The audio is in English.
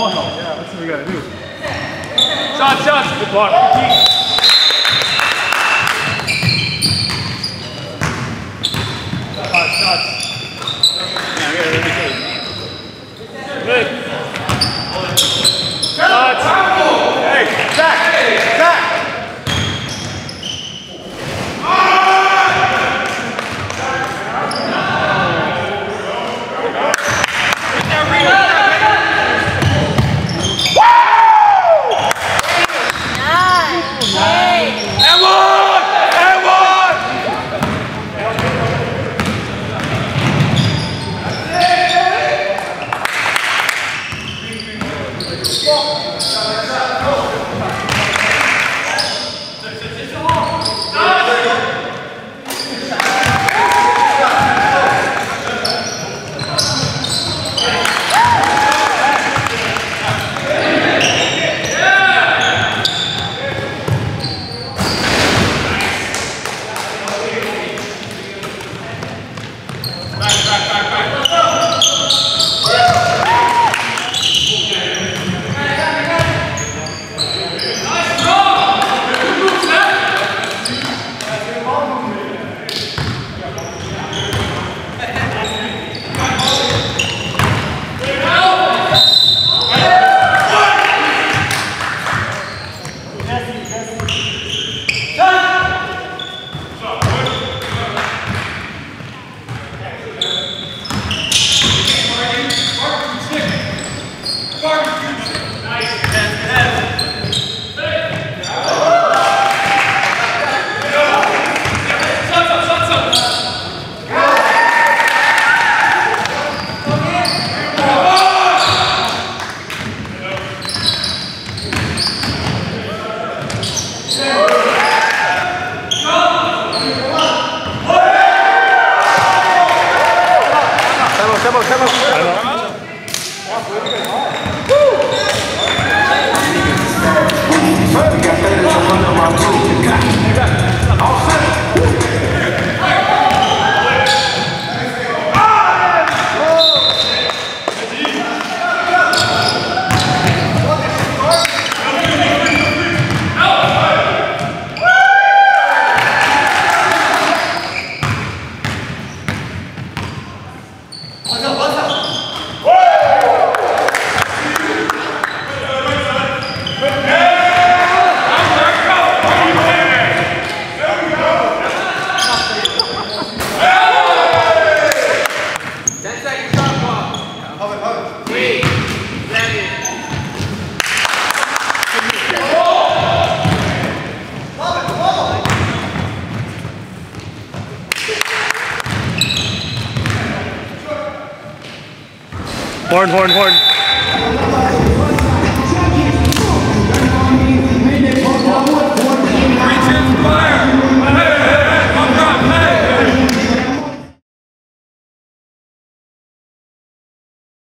on them. Yeah, that's what we gotta do. Shots, shots. Good block. Five shots. Yeah, we gotta really good. Shots. Hey, Zach. Hey, Zach. Horn, horn, horn.